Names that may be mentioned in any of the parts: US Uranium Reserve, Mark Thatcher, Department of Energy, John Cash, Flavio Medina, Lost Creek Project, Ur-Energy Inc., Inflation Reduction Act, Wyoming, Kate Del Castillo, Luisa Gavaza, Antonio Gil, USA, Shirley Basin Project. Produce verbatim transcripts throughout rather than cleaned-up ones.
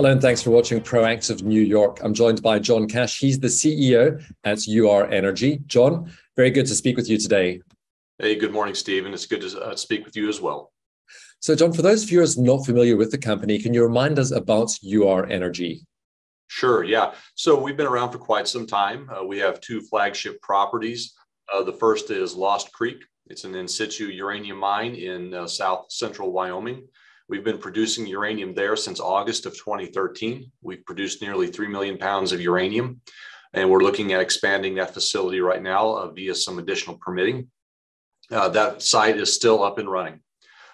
Hello, and thanks for watching Proactive New York. I'm joined by John Cash. He's the C E O at U R Energy. John, very good to speak with you today. Hey, good morning, Stephen. It's good to uh, speak with you as well. So, John, for those viewers not familiar with the company, can you remind us about U R Energy? Sure, yeah. So we've been around for quite some time. Uh, we have two flagship properties. Uh, the first is Lost Creek. It's an in-situ uranium mine in uh, south central Wyoming. We've been producing uranium there since August of twenty thirteen. We've produced nearly three million pounds of uranium, and we're looking at expanding that facility right now uh, via some additional permitting. Uh, that site is still up and running.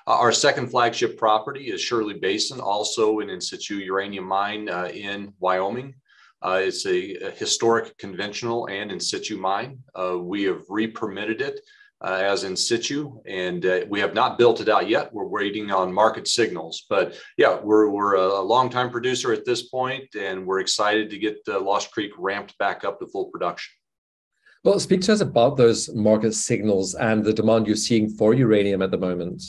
Uh, our second flagship property is Shirley Basin, also an in-situ uranium mine uh, in Wyoming. Uh, it's a, a historic conventional and in-situ mine. Uh, we have re-permitted it Uh, as in situ, and uh, we have not built it out yet. We're waiting on market signals, but yeah, we're, we're a longtime producer at this point, and we're excited to get uh, Lost Creek ramped back up to full production. Well, speak to us about those market signals and the demand you're seeing for uranium at the moment.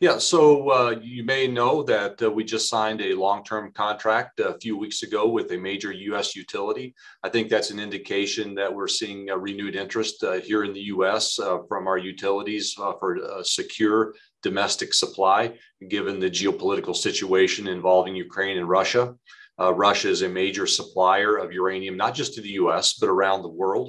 Yeah, so uh, you may know that uh, we just signed a long-term contract a few weeks ago with a major U S utility. I think that's an indication that we're seeing a renewed interest uh, here in the U S uh, from our utilities uh, for uh, secure domestic supply, given the geopolitical situation involving Ukraine and Russia. Uh, Russia is a major supplier of uranium, not just to the U S, but around the world.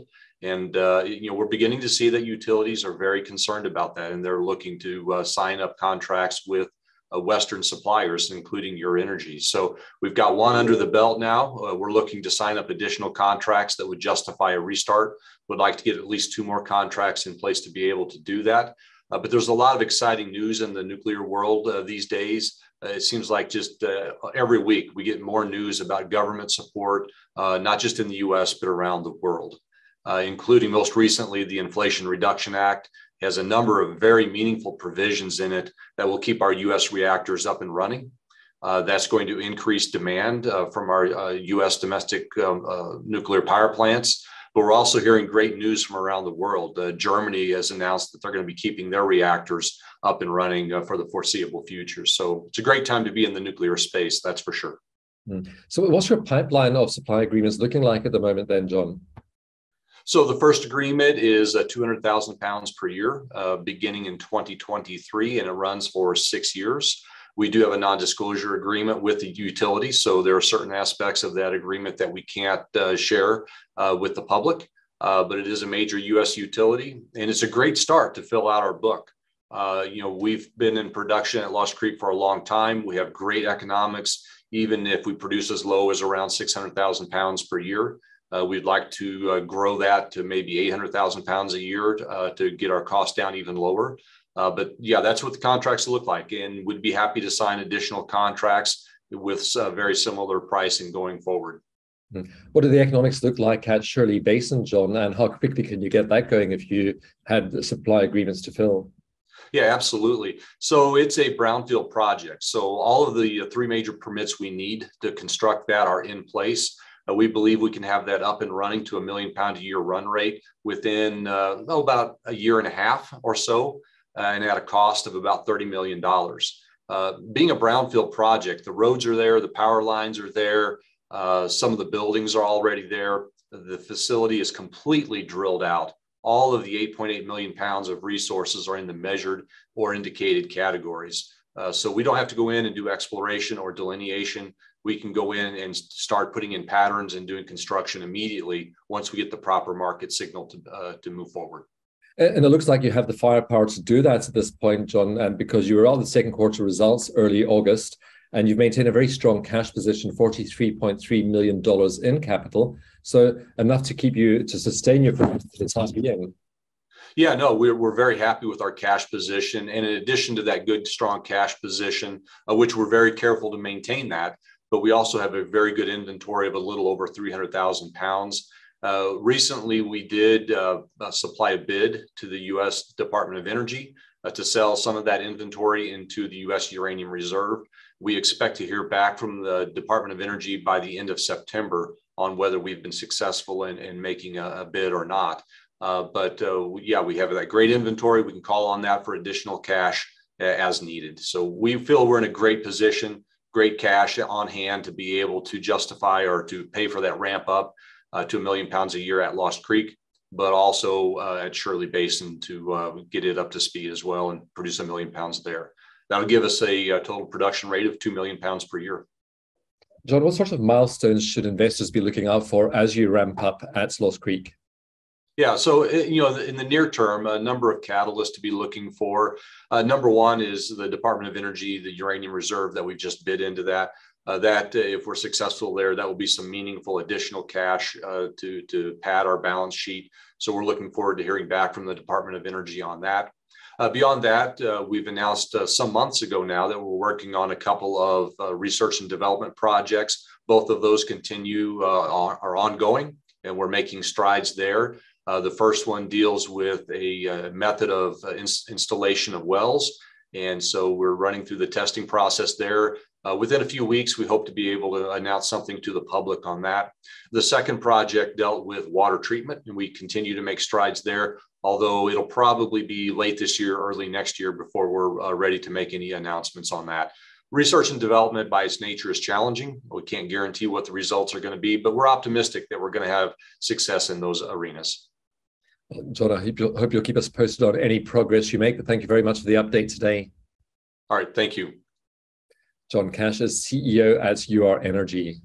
And uh, you know, we're beginning to see that utilities are very concerned about that, and they're looking to uh, sign up contracts with uh, Western suppliers, including U R Energy. So we've got one under the belt now. Uh, we're looking to sign up additional contracts that would justify a restart. Would like to get at least two more contracts in place to be able to do that. Uh, but there's a lot of exciting news in the nuclear world uh, these days. Uh, it seems like just uh, every week we get more news about government support, uh, not just in the U S, but around the world. Uh, including most recently the Inflation Reduction Act, has a number of very meaningful provisions in it that will keep our U S reactors up and running. Uh, that's going to increase demand uh, from our uh, U S domestic uh, uh, nuclear power plants. But we're also hearing great news from around the world. Uh, Germany has announced that they're going to be keeping their reactors up and running uh, for the foreseeable future. So it's a great time to be in the nuclear space, that's for sure. So what's your pipeline of supply agreements looking like at the moment then, John? So the first agreement is uh, two hundred thousand pounds per year, uh, beginning in twenty twenty-three, and it runs for six years. We do have a non-disclosure agreement with the utility, so there are certain aspects of that agreement that we can't uh, share uh, with the public, uh, but it is a major U S utility, and it's a great start to fill out our book. Uh, you know, we've been in production at Lost Creek for a long time. We have great economics, even if we produce as low as around six hundred thousand pounds per year. Uh, we'd like to uh, grow that to maybe eight hundred thousand pounds a year uh, to get our costs down even lower. Uh, but yeah, that's what the contracts look like. And we'd be happy to sign additional contracts with uh, very similar pricing going forward. What do the economics look like at Shirley Basin, John? And how quickly can you get that going if you had supply agreements to fill? Yeah, absolutely. So it's a brownfield project. So all of the three major permits we need to construct that are in place. Uh, we believe we can have that up and running to a million pound a year run rate within uh, oh, about a year and a half or so, uh, and at a cost of about thirty million dollars. Uh, being a brownfield project, the roads are there, the power lines are there, uh, some of the buildings are already there. The facility is completely drilled out. All of the eight point eight million pounds of resources are in the measured or indicated categories. Uh, so we don't have to go in and do exploration or delineation. We can go in and start putting in patterns and doing construction immediately once we get the proper market signal to, uh, to move forward. And it looks like you have the firepower to do that at this point, John, and because you were out the second quarter results early August, and you've maintained a very strong cash position, forty-three point three million dollars in capital, so enough to keep you, to sustain you for the time being. Yeah, no, we're, we're very happy with our cash position. And in addition to that good, strong cash position, uh, which we're very careful to maintain that, but we also have a very good inventory of a little over three hundred thousand pounds. Uh, recently, we did uh, supply a bid to the U S Department of Energy uh, to sell some of that inventory into the U S Uranium Reserve. We expect to hear back from the Department of Energy by the end of September on whether we've been successful in, in making a, a bid or not. Uh, but uh, yeah, we have that great inventory. We can call on that for additional cash uh, as needed. So we feel we're in a great position. great cash on hand to be able to justify or to pay for that ramp up uh, to a million pounds a year at Lost Creek, but also uh, at Shirley Basin to uh, get it up to speed as well and produce a million pounds there. That'll give us a, a total production rate of two million pounds per year. John, what sorts of milestones should investors be looking out for as you ramp up at Lost Creek? Yeah, so you know, in the near term, a number of catalysts to be looking for. Uh, number one is the Department of Energy, the uranium reserve that we've just bid into that. Uh, that if we're successful there, that will be some meaningful additional cash uh, to, to pad our balance sheet. So we're looking forward to hearing back from the Department of Energy on that. Uh, beyond that, uh, we've announced uh, some months ago now that we're working on a couple of uh, research and development projects. Both of those continue, uh, are ongoing, and we're making strides there. Uh, the first one deals with a uh, method of uh, ins installation of wells. And so we're running through the testing process there. Uh, within a few weeks, we hope to be able to announce something to the public on that. The second project dealt with water treatment, and we continue to make strides there, although it'll probably be late this year, early next year before we're uh, ready to make any announcements on that. Research and development by its nature is challenging. We can't guarantee what the results are going to be, but we're optimistic that we're going to have success in those arenas. John, I hope you'll, hope you'll keep us posted on any progress you make, but thank you very much for the update today. All right, thank you. John Cash is C E O at U R Energy.